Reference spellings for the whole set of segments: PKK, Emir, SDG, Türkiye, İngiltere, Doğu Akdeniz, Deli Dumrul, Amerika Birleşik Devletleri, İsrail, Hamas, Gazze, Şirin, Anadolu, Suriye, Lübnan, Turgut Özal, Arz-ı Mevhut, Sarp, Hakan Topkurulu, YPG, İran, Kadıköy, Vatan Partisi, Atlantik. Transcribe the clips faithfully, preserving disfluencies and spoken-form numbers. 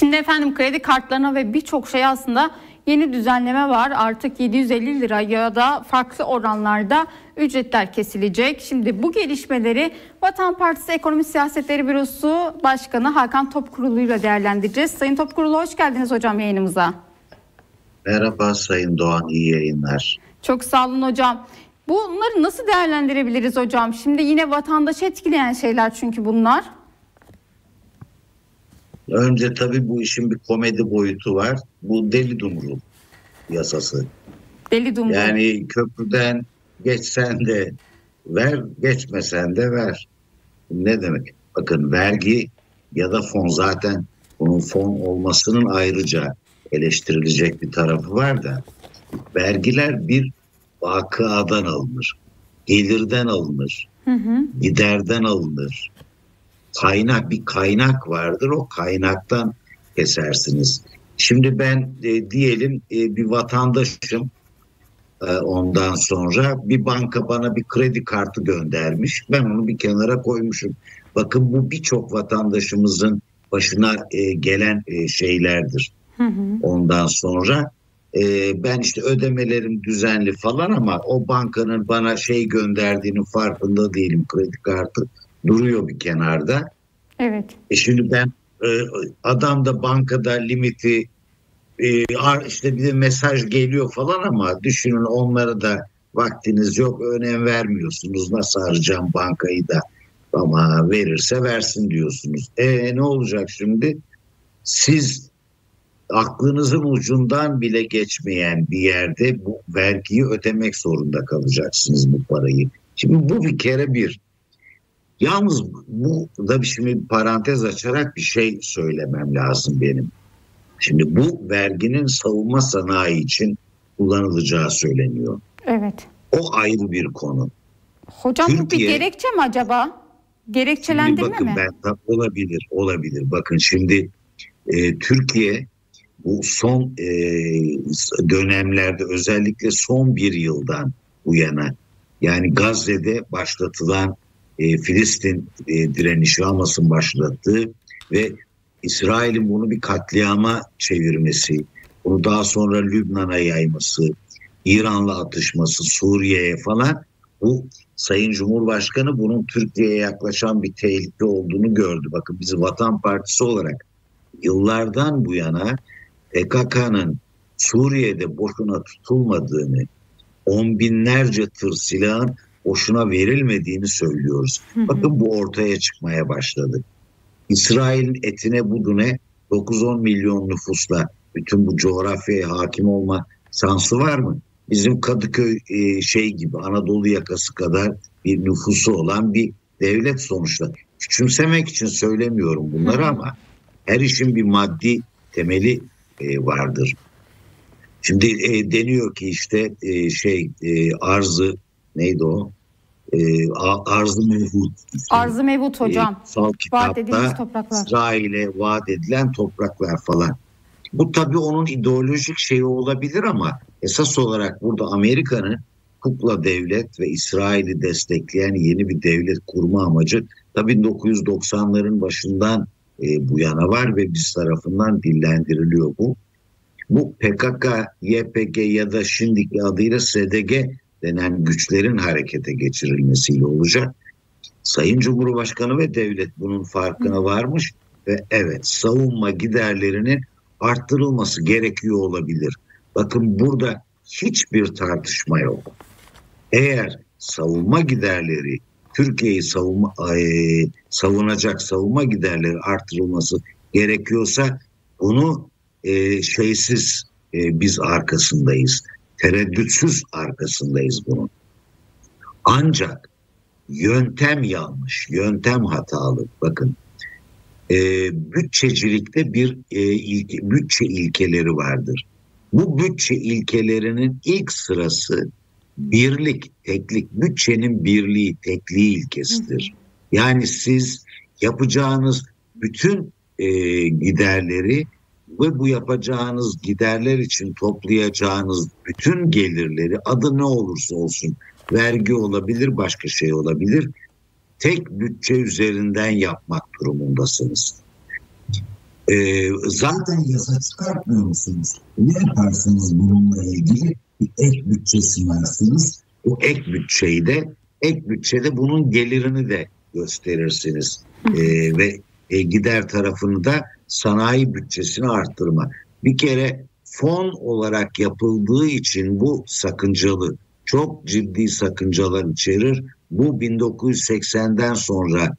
Şimdi efendim kredi kartlarına ve birçok şey aslında yeni düzenleme var. Artık yedi yüz elli lira ya da farklı oranlarda ücretler kesilecek. Şimdi bu gelişmeleri Vatan Partisi Ekonomi Siyasetleri Bürosu Başkanı Hakan Topkurulu ile değerlendireceğiz. Sayın Topkurulu, hoş geldiniz hocam yayınımıza. Merhaba Sayın Doğan, iyi yayınlar. Çok sağ olun hocam. Bunları nasıl değerlendirebiliriz hocam? Şimdi yine vatandaşı etkileyen şeyler çünkü bunlar. Önce tabii bu işin bir komedi boyutu var. Bu Deli Dumrul yasası. Deli Dumrul. Yani köprüden geçsen de ver, geçmesen de ver. Ne demek? Bakın vergi ya da fon, zaten onun fon olmasının ayrıca eleştirilecek bir tarafı var da. Vergiler bir vakıadan alınır. Gelirden alınır. Hı hı. Giderden alınır. Kaynak, bir kaynak vardır, o kaynaktan kesersiniz. Şimdi ben e, diyelim e, bir vatandaşım, e, ondan sonra bir banka bana bir kredi kartı göndermiş, ben onu bir kenara koymuşum. Bakın bu birçok vatandaşımızın başına e, gelen e, şeylerdir. Hı hı. Ondan sonra e, ben işte ödemelerim düzenli falan ama o bankanın bana şey gönderdiğinin farkında değilim, kredi kartı duruyor bir kenarda. Evet. E şimdi ben adam da bankada limiti, işte bir de mesaj geliyor falan ama düşünün onlara da vaktiniz yok, önem vermiyorsunuz. Nasıl harcayacağım bankayı da, ama verirse versin diyorsunuz. E ne olacak şimdi? Siz aklınızın ucundan bile geçmeyen bir yerde bu vergiyi ödemek zorunda kalacaksınız, bu parayı. Şimdi bu bir kere bir. Yalnız bu da, şimdi bir parantez açarak bir şey söylemem lazım benim. Şimdi bu verginin savunma sanayi için kullanılacağı söyleniyor. Evet. O ayrı bir konu. Hocam Türkiye, bu bir gerekçe mi acaba? Gerekçelendirme bakın, mi? Ben, olabilir, olabilir. Bakın şimdi e, Türkiye bu son e, dönemlerde, özellikle son bir yıldan bu yana, yani Gazze'de başlatılan E, Filistin e, direnişi, Hamas'ın başlattığı ve İsrail'in bunu bir katliama çevirmesi, bunu daha sonra Lübnan'a yayması, İran'la atışması, Suriye'ye falan, bu Sayın Cumhurbaşkanı bunun Türkiye'ye yaklaşan bir tehlike olduğunu gördü. Bakın biz Vatan Partisi olarak yıllardan bu yana P K K'nın Suriye'de boşuna tutulmadığını, on binlerce tır silahın boşuna verilmediğini söylüyoruz. Hı hı. Bakın bu ortaya çıkmaya başladı. İsrail'in etine budune dokuz on milyon nüfusla bütün bu coğrafyaya hakim olma şansı var mı? Bizim Kadıköy e, şey gibi, Anadolu yakası kadar bir nüfusu olan bir devlet sonuçta. Küçümsemek için söylemiyorum bunları, hı hı, ama her işin bir maddi temeli e, vardır. Şimdi e, deniyor ki işte e, şey e, arzı neydi o? Ee, Arz-ı Mevhut. Arz-ı Mevhut hocam. Ee, vaat edilmiş topraklar. İsrail'e vaat edilen topraklar falan. Bu tabii onun ideolojik şeyi olabilir ama esas olarak burada Amerika'nın kukla devlet ve İsrail'i destekleyen yeni bir devlet kurma amacı tabii bin dokuz yüz doksanların başından e, bu yana var ve biz tarafından dillendiriliyor bu. Bu P K K, Y P G ya da şimdiki adıyla S D G denen güçlerin harekete geçirilmesiyle olacak. Sayın Cumhurbaşkanı ve devlet bunun farkına varmış ve evet, savunma giderlerinin arttırılması gerekiyor olabilir. Bakın burada hiçbir tartışma yok. Eğer savunma giderleri, Türkiye'yi savunma, e, savunacak savunma giderleri arttırılması gerekiyorsa bunu e, şeysiz e, biz arkasındayız. Tereddütsüz arkasındayız bunun. Ancak yöntem yanlış, yöntem hatalı. Bakın, e, bütçecilikte bir e, ilke, bütçe ilkeleri vardır. Bu bütçe ilkelerinin ilk sırası birlik, teklik, bütçenin birliği, tekliği ilkesidir. Yani siz yapacağınız bütün e, giderleri ve bu yapacağınız giderler için toplayacağınız bütün gelirleri, adı ne olursa olsun, vergi olabilir, başka şey olabilir, tek bütçe üzerinden yapmak durumundasınız. Ee, zaten yasa çıkartmıyor musunuz? Ne yaparsınız bununla ilgili? Bir ek bütçe sunarsınız. O ek bütçeyi de, ek bütçede bunun gelirini de gösterirsiniz. Ee, ve e, gider tarafını da sanayi bütçesini arttırma. Bir kere fon olarak yapıldığı için bu sakıncalı. Çok ciddi sakıncalar içerir. Bu bin dokuz yüz seksenden sonra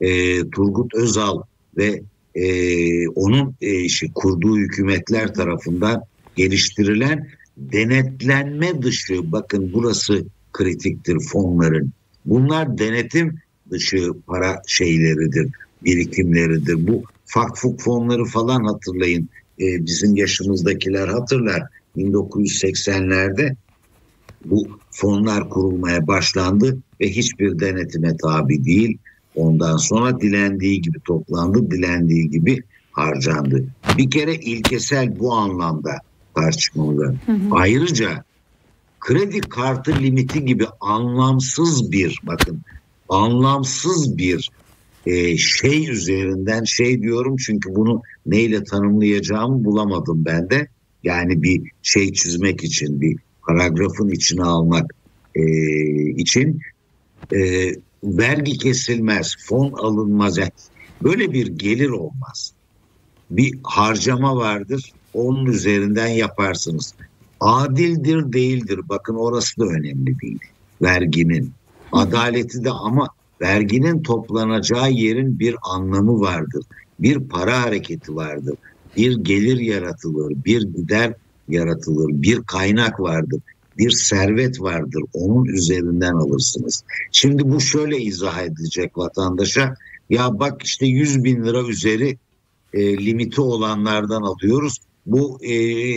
e, Turgut Özal ve Ee, onun e, işi, kurduğu hükümetler tarafından geliştirilen denetlenme dışı, bakın burası kritiktir fonların. Bunlar denetim dışı para şeyleridir, birikimleridir. Bu fakfuk fonları falan hatırlayın. Ee, bizim yaşımızdakiler hatırlar. bin dokuz yüz seksenlerde bu fonlar kurulmaya başlandı ve hiçbir denetime tabi değil. Ondan sonra dilendiği gibi toplandı, dilendiği gibi harcandı. Bir kere ilkesel bu anlamda tartışmalı. Hı hı. Ayrıca kredi kartı limiti gibi anlamsız bir, bakın anlamsız bir e, şey üzerinden, şey diyorum çünkü bunu neyle tanımlayacağımı bulamadım ben de. Yani bir şey çizmek için, bir paragrafın içine almak e, için... E, vergi kesilmez, fon alınmaz. Yani böyle bir gelir olmaz. Bir harcama vardır, onun üzerinden yaparsınız. Adildir, değildir. Bakın orası da önemli değil. Verginin. Adaleti de, ama verginin toplanacağı yerin bir anlamı vardır. Bir para hareketi vardır. Bir gelir yaratılır, bir gider yaratılır, bir kaynak vardır. Bir servet vardır, onun üzerinden alırsınız. Şimdi bu şöyle izah edilecek vatandaşa, ya bak işte yüz bin lira üzeri e, limiti olanlardan alıyoruz. Bu e,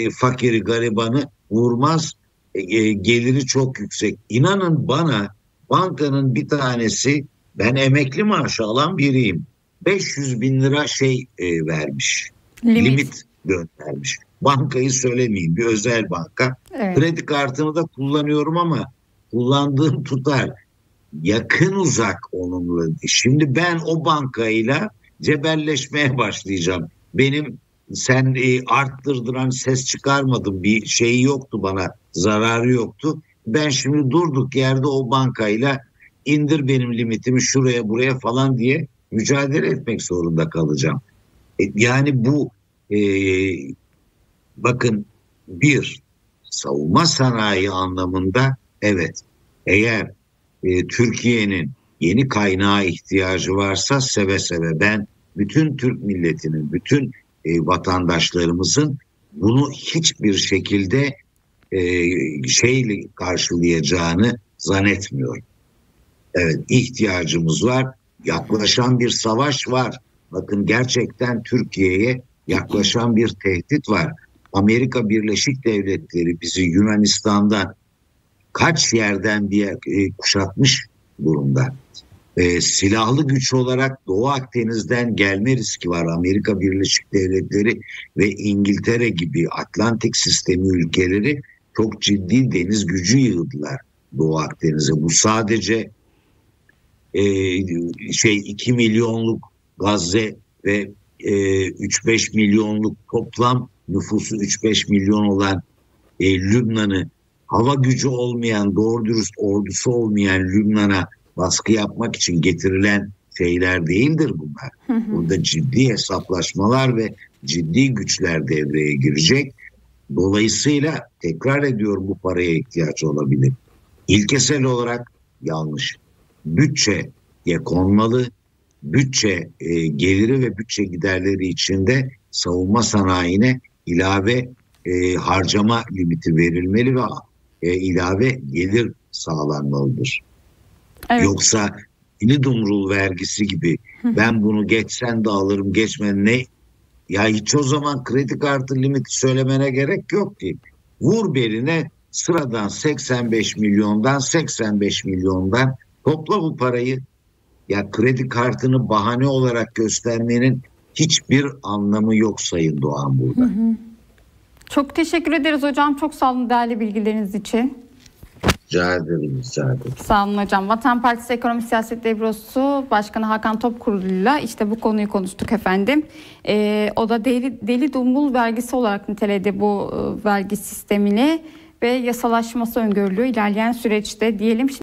fakiri garibanı vurmaz, e, e, geliri çok yüksek. İnanın bana, bankanın bir tanesi, ben emekli maaşı alan biriyim, beş yüz bin lira şey e, vermiş, limit, limit göndermiş. Bankayı söylemeyeyim, bir özel banka. Evet. Kredi kartını da kullanıyorum ama kullandığım tutar yakın uzak onunla. Şimdi ben o bankayla cebelleşmeye başlayacağım. Benim sen e, arttırdıran ses çıkarmadım, bir şeyi yoktu bana, zararı yoktu. Ben şimdi durduk yerde o bankayla indir benim limitimi şuraya buraya falan diye mücadele etmek zorunda kalacağım. E, yani bu e, bakın bir savunma sanayi anlamında evet, eğer e, Türkiye'nin yeni kaynağa ihtiyacı varsa seve seve ben bütün Türk milletinin, bütün e, vatandaşlarımızın bunu hiçbir şekilde e, şeyle karşılayacağını zannetmiyorum. Evet, ihtiyacımız var. Yaklaşan bir savaş var. Bakın gerçekten Türkiye'ye yaklaşan bir tehdit var. Amerika Birleşik Devletleri bizi Yunanistan'dan kaç yerden bir yer e, kuşatmış durumda. E, silahlı güç olarak Doğu Akdeniz'den gelme riski var. Amerika Birleşik Devletleri ve İngiltere gibi Atlantik sistemi ülkeleri çok ciddi deniz gücü yığdılar Doğu Akdeniz'e. Bu sadece e, şey iki milyonluk Gazze ve e, üç beş milyonluk toplam nüfusu üç beş milyon olan e, Lübnan'ı, hava gücü olmayan, doğru dürüst ordusu olmayan Lübnan'a baskı yapmak için getirilen şeyler değildir bunlar. Hı hı. Burada ciddi hesaplaşmalar ve ciddi güçler devreye girecek. Dolayısıyla tekrar ediyorum, bu paraya ihtiyaç olabilir. İlkesel olarak yanlış. Bütçeye konmalı, bütçe e, geliri ve bütçe giderleri içinde savunma sanayine ilave e, harcama limiti verilmeli ve e, ilave gelir sağlanmalıdır. Evet. Yoksa Deli Dumrul vergisi gibi ben bunu geçsen de alırım, geçmen ne? Ya hiç o zaman kredi kartı limiti söylemene gerek yok ki. Vur beline sıradan seksen beş milyondan seksen beş milyondan topla bu parayı. Ya kredi kartını bahane olarak göstermenin hiçbir anlamı yok Sayın Doğan burada. Hı hı. Çok teşekkür ederiz hocam. Çok sağ olun değerli bilgileriniz için. Rica ederim, rica ederim. Sağ olun hocam. Vatan Partisi Ekonomi Siyasetleri Bürosu Başkanı Hakan Topkurulu'yla işte bu konuyu konuştuk efendim. Ee, o da Deli, Deli Dumrul vergisi olarak niteledi bu e, vergi sistemini ve yasalaşması öngörülüyor ilerleyen süreçte diyelim. Şimdi